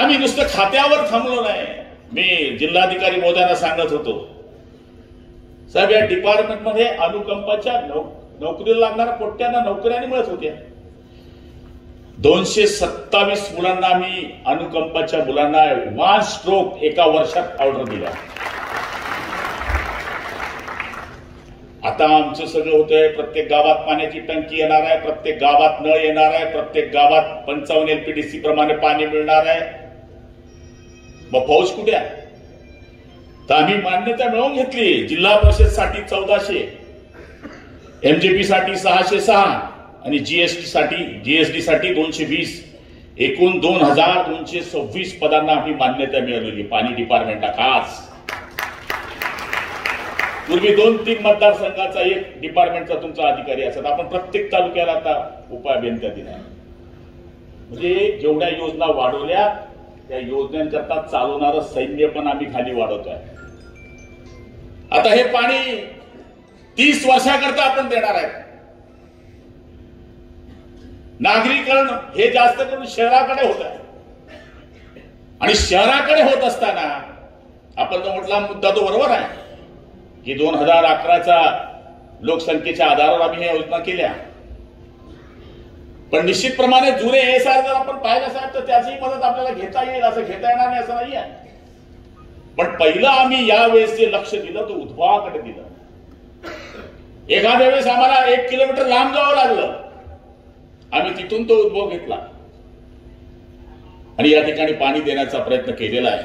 आम्ही नुसतं खात्यावर थांबलो नाही. मी जिल्हाधिकारी महोदयांना सांगत होतो, साहेब या डिपार्टमेंट मध्ये अनुकंपाच्या नोकरीला लागणाऱ्या पोट्ट्यांना नोकऱ्यांनी मिळत होत्या. 227 मुलांना आम्ही अनुकंपाच्या मुलांना 1 स्ट्रोक एका वर्षात ऑर्डर दिला. आता आमचं सगळं होतंय, प्रत्येक गावात पाण्याची टंकी येणार आहे, प्रत्येक गावात नळ येणार आहे, प्रत्येक गावात 55 एलपीडीसी प्रमाणे पाणी मिळणार आहे. मग फौज कुठे आहे? तर आम्ही मान्यता मिळवून घेतली. जिल्हा परिषद साठी 1400, एमजेपी साठी 606 आणि जीएसडी साठी 220, एकूण 2226 पदांना आम्ही मान्यता मिळवली. पाणी डिपार्टमेंटला खास पूर्वी 2-3 मतदारसंघाचा एक डिपार्टमेंटचा तुमचा अधिकारी असत. आपण प्रत्येक तालुक्याला आता उपाययोजना दिल्या, म्हणजे जेवढ्या योजना वाढवल्या त्या योजनांकरता चालवणारं सैन्य पण आम्ही खाली वाढवतोय. आता हे पाणी 30 वर्षाकरता आपण देणार आहे. नागरीकरण हे जास्त करून शहराकडे होत आहे आणि शहराकडे होत असताना आपण जो म्हटला मुद्दा तो बरोबर आहे की 2011 लोकसंख्येच्या आधारावर आम्ही ह्या योजना केल्या. पण निश्चित प्रमाणे जुने एसआर जर आपण पाहिलं साहेब तर त्याची मदत आपल्याला घेता येईल, असं घेता येणार नाही असं नाही आहे. पण पहिलं आम्ही यावेळेस जे लक्ष दिलं तो उद्भवाकडे दिलं. एखाद्या वेळेस आम्हाला 1 किलोमीटर लांब जावं लागलं, आम्ही तिथून तो उद्भव घेतला आणि या ठिकाणी पाणी देण्याचा प्रयत्न केलेला आहे.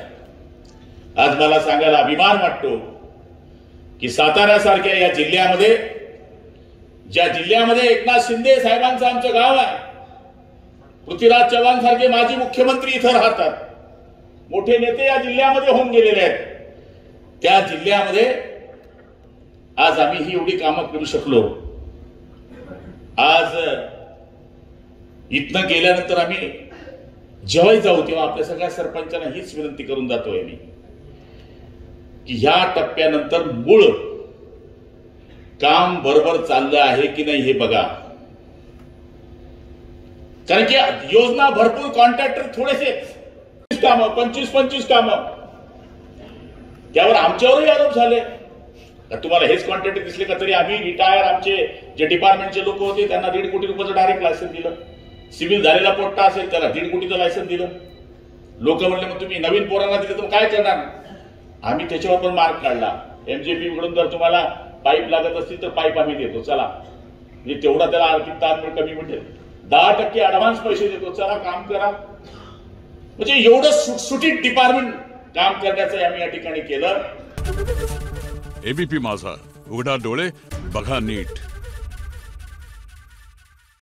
आज मला सांगायला अभिमान वाटतो की साताऱ्यासारख्या या जिल्ह्यामध्ये, ज्या जिल्ह्यामध्ये एकनाथ शिंदे साहेबांचं आमचं गाव आहे, पृथ्वीराज चव्हाण सारखे माजी मुख्यमंत्री इथं राहतात, मोठे नेते या जिल्ह्यामध्ये होऊन गेलेले आहेत, त्या जिल्ह्यामध्ये आज आम्ही ही एवढी कामं करू शकलो. आज इथनं गेल्यानंतर आम्ही जेव्हाही जाऊ तेव्हा आपल्या सगळ्या सरपंचांना हीच विनंती करून जातोय मी की ह्या टप्प्यानंतर मूळ काम बरोबर चाललं आहे की नाही हे बघा. कारण की योजना भरपूर, कॉन्ट्रॅक्टर थोडेसेच, काम 25 काम, त्यावर आमच्यावरही आरोप झाले. तुम्हाला हेच कॉन्ट्रॅक्टर दिसले का? तरी आम्ही रिटायर आमचे जे डिपार्टमेंटचे लोक होते त्यांना 1.5 कोटी रुपयाचं डायरेक्ट लायसन्स दिलं. सिव्हिल झालेला पोट्टा असेल त्याला 1.5 कोटीचं लायसन्स दिलं. लोक म्हणले मग तुम्ही नवीन पोरांना दिलं तर काय करणार? आम्ही त्याच्यावर पण मार्ग काढला. एमजेपी कडून जर तुम्हाला पाईप लागत असतील तर पाईप आम्ही देतो, चला, म्हणजे तेवढा त्याला आर्थिक ताण कमी मिळेल. 10% ऍडव्हान्स पैसे देतो, चला काम करा. म्हणजे एवढं सुटसुटीत डिपार्टमेंट काम करण्याचं आम्ही या ठिकाणी केलं. एबीपी माझा, उघडा डोळे, बघा नीट.